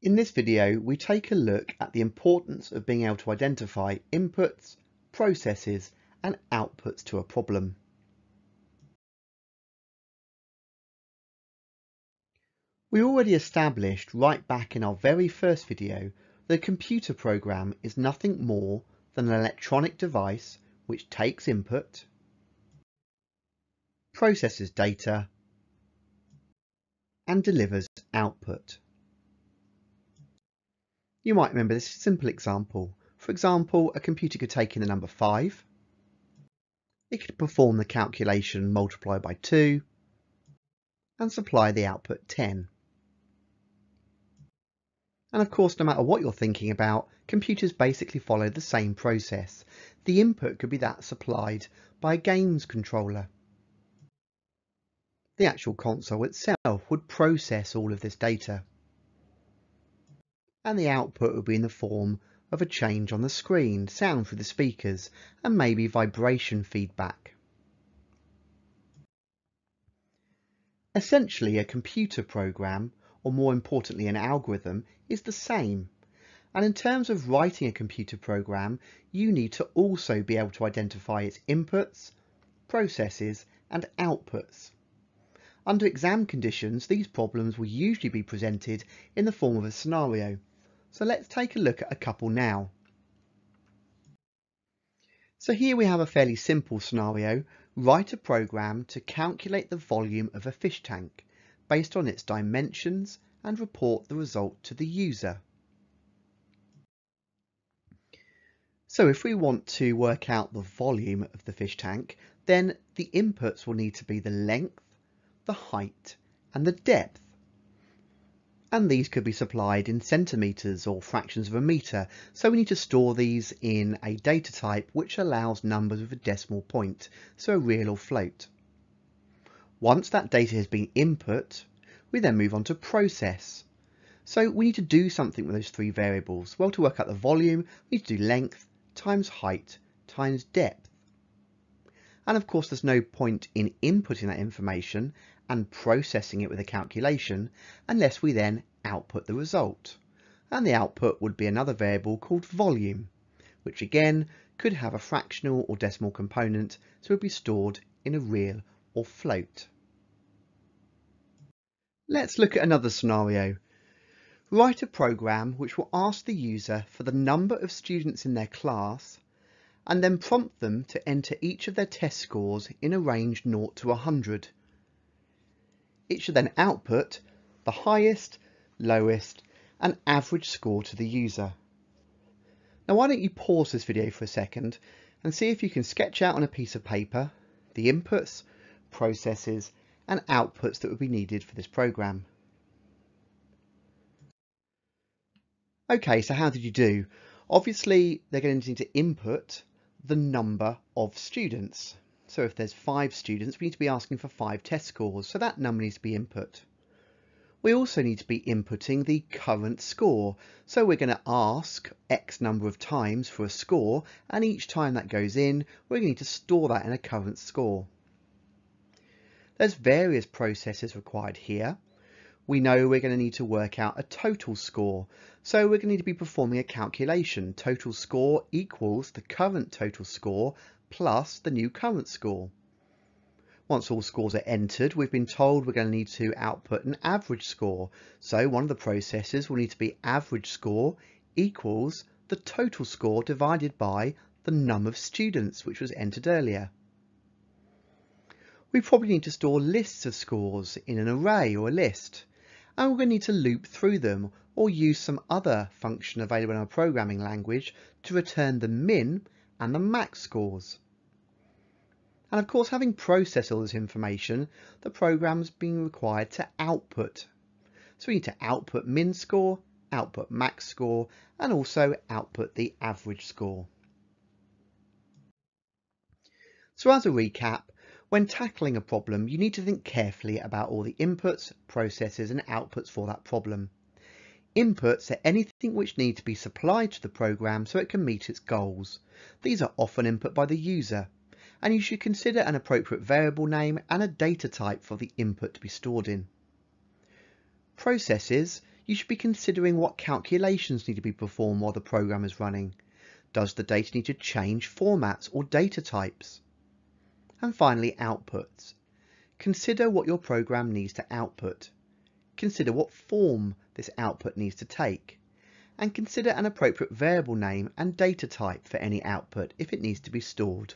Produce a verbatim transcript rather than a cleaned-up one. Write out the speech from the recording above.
In this video, we take a look at the importance of being able to identify inputs, processes, and outputs to a problem. We already established right back in our very first video that a computer program is nothing more than an electronic device which takes input, processes data, and delivers output. You might remember this simple example. For example, a computer could take in the number five, it could perform the calculation multiply by two, and supply the output ten. And of course, no matter what you're thinking about, computers basically follow the same process. The input could be that supplied by a games controller. The actual console itself would process all of this data, and the output would be in the form of a change on the screen, sound through the speakers, and maybe vibration feedback. Essentially, a computer program, or more importantly an algorithm, is the same. And in terms of writing a computer program, you need to also be able to identify its inputs, processes, and outputs. Under exam conditions, these problems will usually be presented in the form of a scenario. So let's take a look at a couple now. So here we have a fairly simple scenario. Write a program to calculate the volume of a fish tank based on its dimensions and report the result to the user. So if we want to work out the volume of the fish tank, then the inputs will need to be the length, the height, and the depth. And these could be supplied in centimetres or fractions of a metre, so we need to store these in a data type which allows numbers with a decimal point, so a real or float. Once that data has been input, we then move on to process. So we need to do something with those three variables. Well, to work out the volume, we need to do length times height times depth. And of course, there's no point in inputting that information and processing it with a calculation unless we then output the result. And the output would be another variable called volume, which again could have a fractional or decimal component, so it would be stored in a real or float. Let's look at another scenario. Write a program which will ask the user for the number of students in their class and then prompt them to enter each of their test scores in a range zero to one hundred. It should then output the highest, lowest, and average score to the user. Now, why don't you pause this video for a second and see if you can sketch out on a piece of paper the inputs, processes, and outputs that would be needed for this program. Okay, so how did you do? Obviously, they're going to need to input the number of students. So if there's five students, we need to be asking for five test scores, so that number needs to be input. We also need to be inputting the current score. So we're going to ask X number of times for a score, and each time that goes in, we're going to need to store that in a current score. There's various processes required here. We know we're going to need to work out a total score. So we're going to need to be performing a calculation. Total score equals the current total score plus the new current score. Once all scores are entered, we've been told we're going to need to output an average score. So one of the processes will need to be average score equals the total score divided by the number of students, which was entered earlier. We probably need to store lists of scores in an array or a list. And we're going to need to loop through them or use some other function available in our programming language to return the min and the max scores. And of course, having processed all this information, the program's being required to output. So we need to output min score, output max score, and also output the average score. So as a recap, when tackling a problem, you need to think carefully about all the inputs, processes, and outputs for that problem. Inputs are anything which need to be supplied to the program so it can meet its goals. These are often input by the user, and you should consider an appropriate variable name and a data type for the input to be stored in. Processes, you should be considering what calculations need to be performed while the program is running. Does the data need to change formats or data types? And finally, outputs. Consider what your program needs to output. Consider what form this output needs to take. And consider an appropriate variable name and data type for any output if it needs to be stored.